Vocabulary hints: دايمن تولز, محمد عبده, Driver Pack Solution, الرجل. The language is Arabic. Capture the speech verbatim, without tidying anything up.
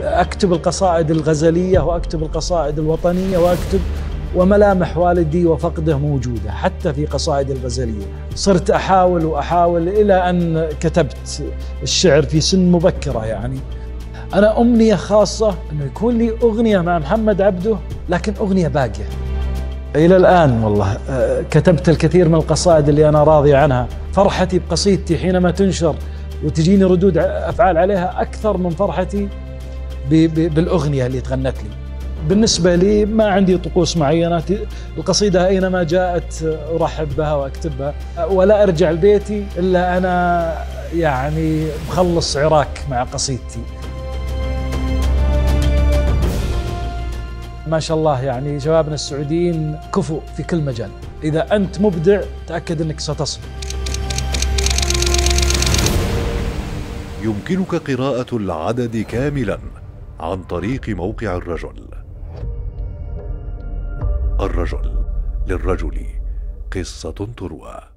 أكتب القصائد الغزلية وأكتب القصائد الوطنية وأكتب، وملامح والدي وفقده موجودة حتى في قصائد الغزلية. صرت أحاول وأحاول إلى أن كتبت الشعر في سن مبكرة. يعني أنا أمنية خاصة أنه يكون لي أغنية مع محمد عبده، لكن أغنية باقية إلى الآن. والله كتبت الكثير من القصائد اللي أنا راضي عنها. فرحتي بقصيدتي حينما تنشر وتجيني ردود أفعال عليها أكثر من فرحتي بالأغنية اللي تغنت لي. بالنسبة لي ما عندي طقوس معينة، القصيدة أينما جاءت أرحب بها وأكتبها، ولا أرجع لبيتي إلا أنا يعني مخلص عراك مع قصيدتي. ما شاء الله يعني شبابنا السعوديين كفؤ في كل مجال، إذا أنت مبدع تأكد أنك ستصل. يمكنك قراءة العدد كاملاً عن طريق موقع الرجل. الرجل للرجل قصة تروى.